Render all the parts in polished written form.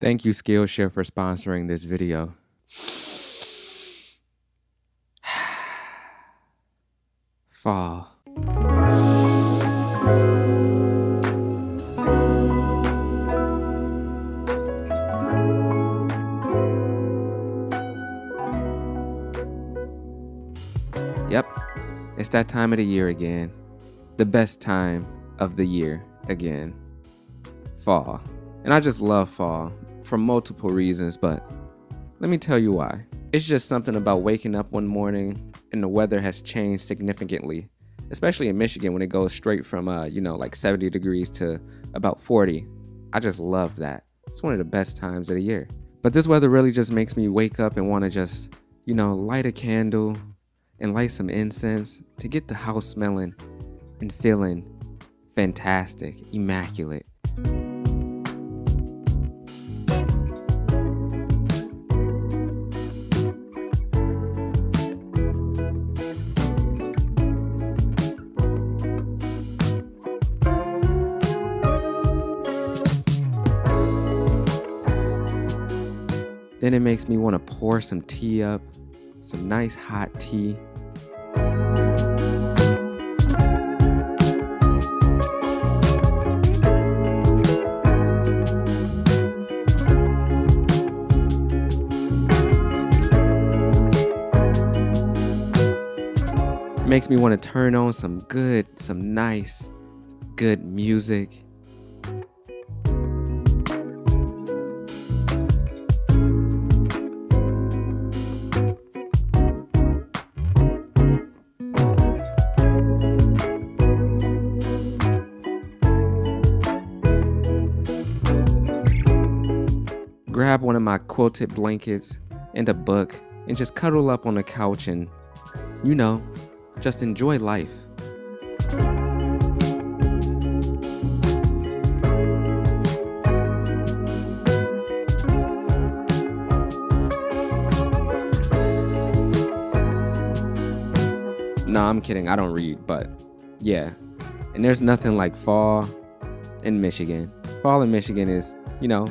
Thank you, Skillshare, for sponsoring this video. Fall. Yep, it's that time of the year again. The best time of the year again. Fall. And I just love fall for multiple reasons, but let me tell you why. It's just something about waking up one morning and the weather has changed significantly, especially in Michigan when it goes straight from, you know, like 70 degrees to about 40. I just love that. It's one of the best times of the year. But this weather really just makes me wake up and want to just, you know, light a candle and light some incense to get the house smelling and feeling fantastic, immaculate. Then it makes me want to pour some tea up, some nice hot tea. It makes me want to turn on some nice, good music. Grab one of my quilted blankets and a book and just cuddle up on the couch and, you know, just enjoy life. Nah, I'm kidding. I don't read, but yeah. And there's nothing like fall in Michigan. Fall in Michigan is, you know,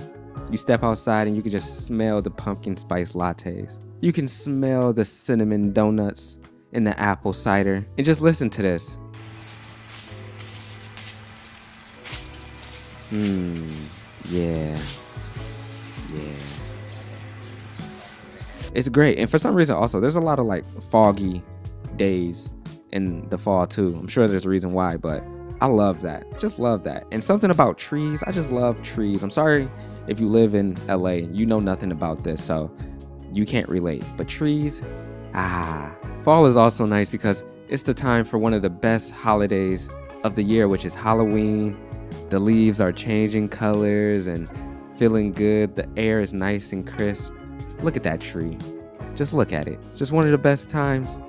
you step outside and you can just smell the pumpkin spice lattes. You can smell the cinnamon donuts and the apple cider. And just listen to this. Yeah. Yeah. It's great. And for some reason also, there's a lot of like foggy days in the fall too. I'm sure there's a reason why, but I love that. Just love that. And something about trees. I just love trees. I'm sorry if you live in LA, you know nothing about this, so you can't relate. But trees, Fall is also nice because it's the time for one of the best holidays of the year, which is Halloween. The leaves are changing colors and feeling good. The air is nice and crisp. Look at that tree. Just look at it. It's just one of the best times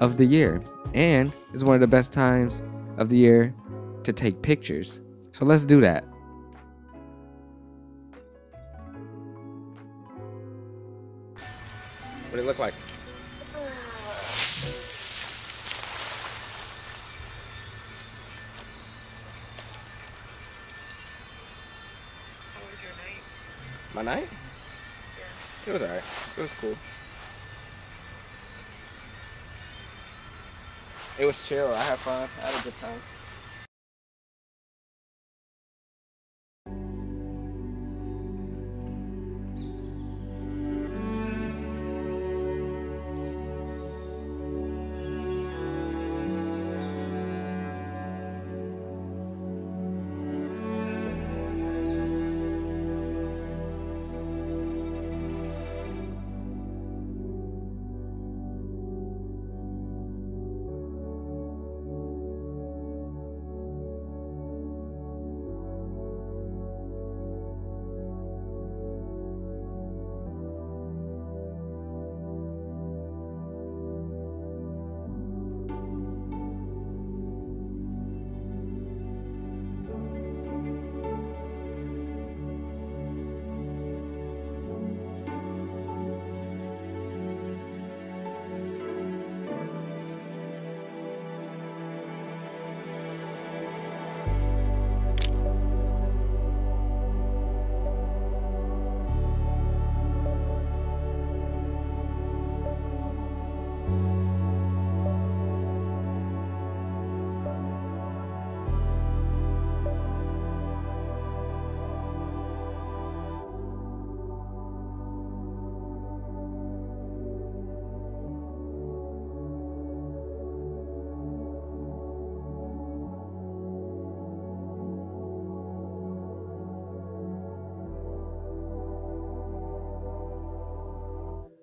of the year. And it's one of the best times of the year to take pictures. So let's do that. What did it look like? How was your night? My night? Yeah. It was alright. It was cool. It was chill. I had fun. I had a good time.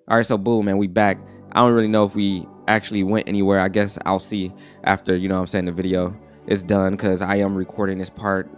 All right, so boom, man, we back. I don't really know if we actually went anywhere. I guess I'll see after, you know what I'm saying, the video is done, because I am recording this part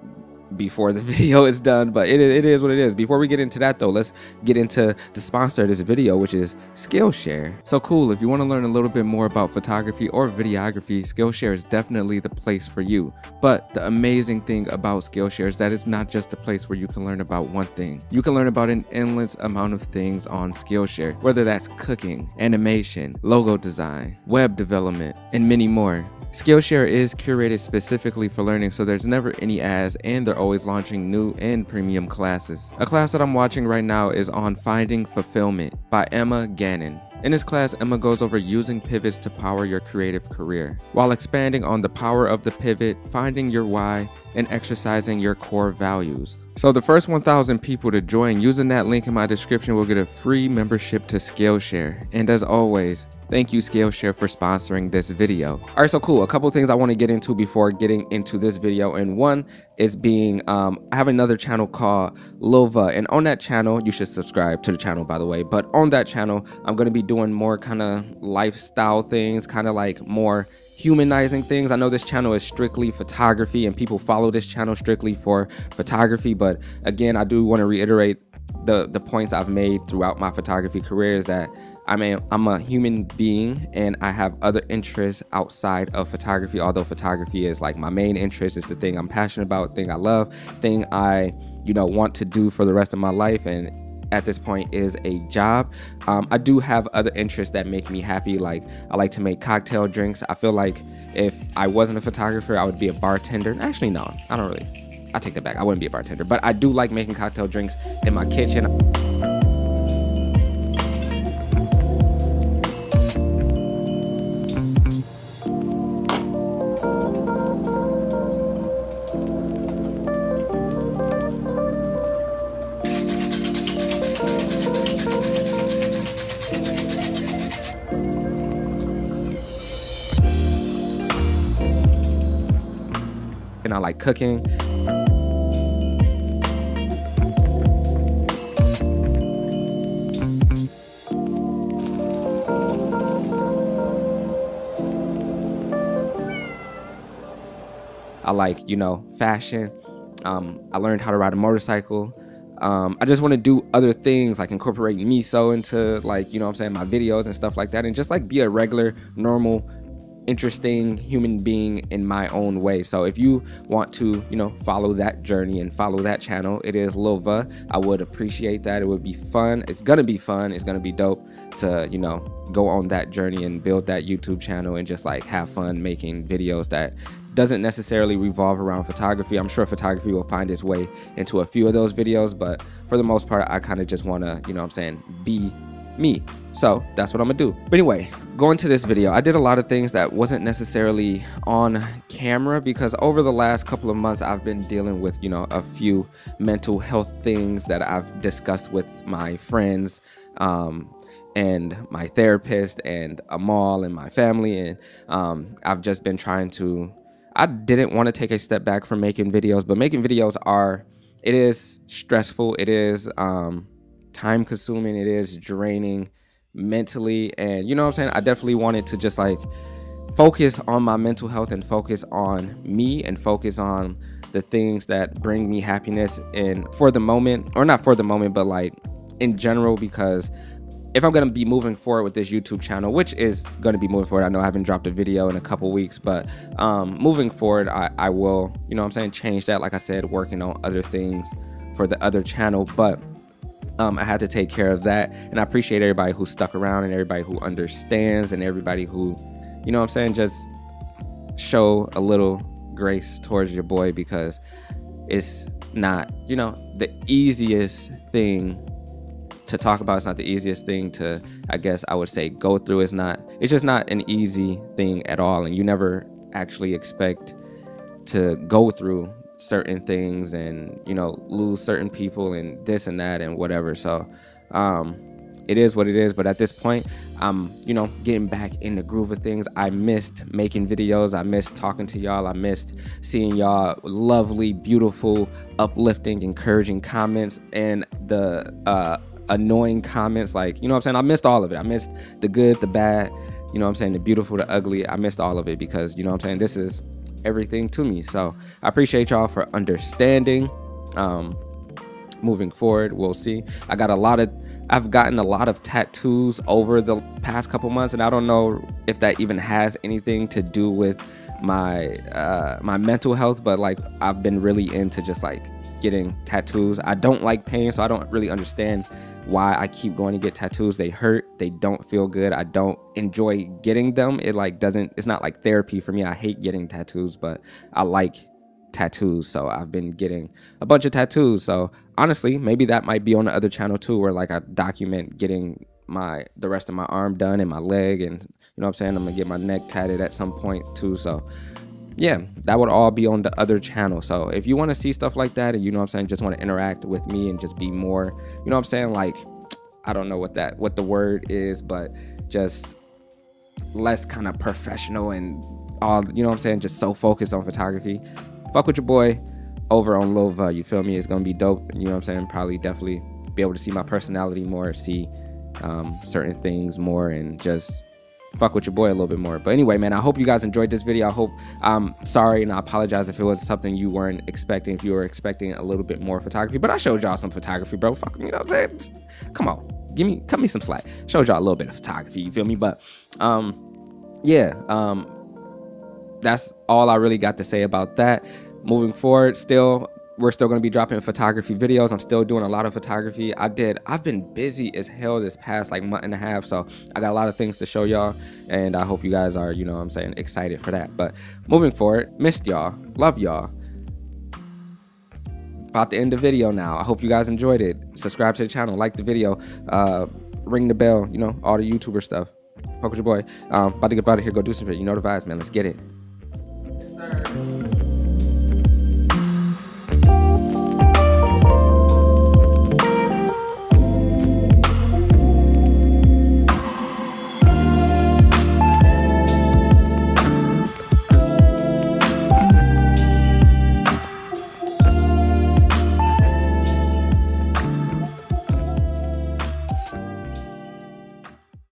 before the video is done, but it is what it is. Before we get into that though, let's get into the sponsor of this video, which is Skillshare. So cool, if you want to learn a little bit more about photography or videography, Skillshare is definitely the place for you. But the amazing thing about Skillshare is that it's not just a place where you can learn about one thing. You can learn about an endless amount of things on Skillshare, whether that's cooking, animation, logo design, web development, and many more. Skillshare is curated specifically for learning, so there's never any ads, and they're always launching new and premium classes. A class that I'm watching right now is on Finding Fulfillment by Emma Gannon. In this class, Emma goes over using pivots to power your creative career, while expanding on the power of the pivot, finding your why, and exercising your core values. So the first 1,000 people to join using that link in my description will get a free membership to Skillshare. And as always, thank you Skillshare for sponsoring this video. All right, so cool. A couple things I want to get into before getting into this video. And one is being, I have another channel called Luhvuh. And on that channel, you should subscribe to the channel, by the way. But on that channel, I'm going to be doing more kind of lifestyle things, kind of like more humanizing things. I know this channel is strictly photography and people follow this channel strictly for photography, but again, I do want to reiterate the points I've made throughout my photography career is that I'm a human being and I have other interests outside of photography, although photography is like my main interest. It's the thing I'm passionate about, thing I love, thing I, you know, want to do for the rest of my life, and at this point is a job. I do have other interests that make me happy, like I like to make cocktail drinks. I feel like if I wasn't a photographer, I would be a bartender. Actually, no, I don't really. I take that back. I wouldn't be a bartender, but I do like making cocktail drinks in my kitchen. And I like cooking. I like, you know, fashion. I learned how to ride a motorcycle. I just want to do other things, like incorporate miso into, like, you know what I'm saying, my videos and stuff like that, and just like be a regular, normal, interesting human being in my own way. So if you want to, you know, follow that journey and follow that channel, it is Luhvuh. I would appreciate that. It would be fun. It's gonna be fun. It's gonna be dope to, you know, go on that journey and build that YouTube channel and just like have fun making videos that doesn't necessarily revolve around photography. I'm sure photography will find its way into a few of those videos, but for the most part, I kind of just want to, you know what I'm saying, be me. So that's what I'm gonna do. But anyway, going to this video, I did a lot of things that wasn't necessarily on camera because over the last couple of months I've been dealing with, you know, a few mental health things that I've discussed with my friends and my therapist and Amal and my family, and I've just been trying to, I didn't want to take a step back from making videos, but making videos are, it is stressful, it is time consuming, it is draining mentally, and you know what I'm saying, I definitely wanted to just like focus on my mental health and focus on me and focus on the things that bring me happiness, and for the moment, or not for the moment, but like in general, because if I'm going to be moving forward with this YouTube channel, which is going to be moving forward, I know I haven't dropped a video in a couple weeks, but moving forward, I will, you know what I'm saying, change that, like I said, working on other things for the other channel. But I had to take care of that, and I appreciate everybody who stuck around and everybody who understands and everybody who, you know what I'm saying, just show a little grace towards your boy, because it's not, you know, the easiest thing to talk about. It's not the easiest thing to, I guess I would say, go through. It's not, it's just not an easy thing at all, and you never actually expect to go through certain things and, you know, lose certain people and this and that and whatever. So it is what it is, but at this point I'm, you know, getting back in the groove of things. I missed making videos, I missed talking to y'all, I missed seeing y'all lovely, beautiful, uplifting, encouraging comments, and the annoying comments, like, you know what I'm saying? I missed all of it. I missed the good, the bad, you know what I'm saying? The beautiful, the ugly. I missed all of it because, you know what I'm saying? This is everything to me. So I appreciate y'all for understanding. Moving forward, we'll see. I've gotten a lot of tattoos over the past couple months, and I don't know if that even has anything to do with my my mental health, but like I've been really into just like getting tattoos. I don't like pain, so I don't really understand why I keep going to get tattoos. They hurt, they don't feel good, I don't enjoy getting them. It like doesn't, it's not like therapy for me. I hate getting tattoos, but I like tattoos, so I've been getting a bunch of tattoos. So honestly, maybe that might be on the other channel too, where like I document getting the rest of my arm done and my leg, and you know what I'm saying, I'm gonna get my neck tatted at some point too. So yeah, that would all be on the other channel. So if you want to see stuff like that, and you know what I'm saying, just want to interact with me and just be more, you know what I'm saying, like, I don't know what the word is, but just less kind of professional and all, you know what I'm saying, just so focused on photography, fuck with your boy over on Luhvuh. You feel me? It's gonna be dope. You know what I'm saying? Probably definitely be able to see my personality more, see certain things more, and just fuck with your boy a little bit more. But anyway, man, I hope you guys enjoyed this video. I hope, I'm sorry and I apologize if it was something you weren't expecting, if you were expecting a little bit more photography, but I showed y'all some photography, bro. Fuck, you know what I'm saying? Just, come on, cut me some slack. Showed y'all a little bit of photography, you feel me? But yeah, that's all I really got to say about that. Moving forward, we're still going to be dropping photography videos. I'm still doing a lot of photography. I've been busy as hell this past like month and a half, so I got a lot of things to show y'all, and I hope you guys are, you know what I'm saying, excited for that. But moving forward, missed y'all, love y'all. About to end the video now. I hope you guys enjoyed it. Subscribe to the channel, like the video, ring the bell, you know, all the YouTuber stuff. Fuck with your boy. About to get out of here, go do some shit. You know the vibes, man. Let's get it.